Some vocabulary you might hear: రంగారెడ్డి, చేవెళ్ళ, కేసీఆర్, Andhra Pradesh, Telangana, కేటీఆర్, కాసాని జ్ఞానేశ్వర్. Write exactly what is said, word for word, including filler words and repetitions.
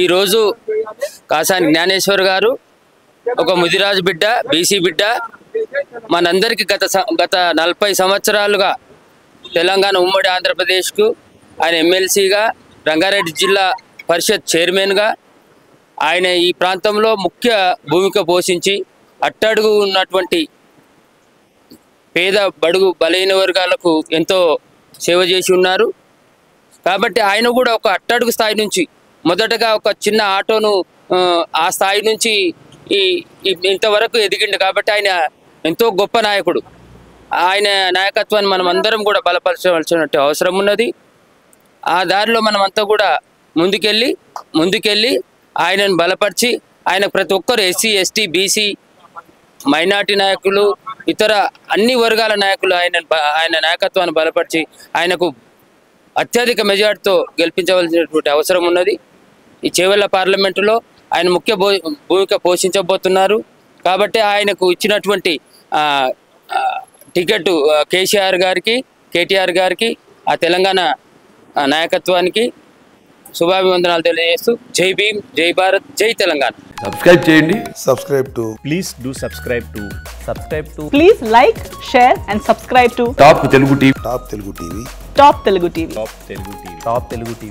ఈరోజు కాసాని జ్ఞానేశ్వర్ గారు ఒక ముదిరాజు బిడ్డ, బీసీ బిడ్డ, మనందరికీ గత గత నలభై సంవత్సరాలుగా తెలంగాణ ఉమ్మడి ఆంధ్రప్రదేశ్కు ఆయన ఎమ్మెల్సీగా, రంగారెడ్డి జిల్లా పరిషత్ చైర్మన్గా ఆయన ఈ ప్రాంతంలో ముఖ్య భూమిక పోషించి అట్టడుగు ఉన్నటువంటి పేద బడుగు బలహీన వర్గాలకు ఎంతో సేవ చేసి ఉన్నారు. కాబట్టి ఆయన కూడా ఒక అట్టడుగు స్థాయి నుంచి మొదటగా ఒక చిన్న ఆటోను ఆ స్థాయి నుంచి ఈ ఇంతవరకు ఎదిగిండు. కాబట్టి ఆయన ఎంతో గొప్ప నాయకుడు. ఆయన నాయకత్వాన్ని మనం అందరం కూడా బలపరచవలసినటువంటి అవసరం ఉన్నది. ఆ దారిలో మనం అంతా కూడా ముందుకెళ్ళి ముందుకెళ్ళి ఆయనను బలపరిచి ఆయన ప్రతి ఒక్కరు ఎస్సీ, ఎస్టీ, బీసీ, మైనార్టీ నాయకులు, ఇతర అన్ని వర్గాల నాయకులు ఆయన ఆయన నాయకత్వాన్ని బలపరిచి ఆయనకు అత్యధిక మెజార్టీతో గెలిపించవలసినటువంటి అవసరం ఉన్నది. ఈ చేవెళ్ళ పార్లమెంటులో ఆయన ముఖ్య భూమిక పోషించబోతున్నారు. కాబట్టి ఆయనకు ఇచ్చినటువంటి టికెట్ కేసీఆర్ గారికి, కేటీఆర్ గారికి, ఆ తెలంగాణ నాయకత్వానికి శుభాభివందనాలు తెలియజేస్తూ జై భీమ్, జై భారత్, జై తెలంగాణ. సబ్స్క్రైబ్ చేయండి. Subscribe to please do subscribe to subscribe to please like, share and subscribe to top Telugu TV top Telugu TV top Telugu TV top Telugu TV top Telugu TV.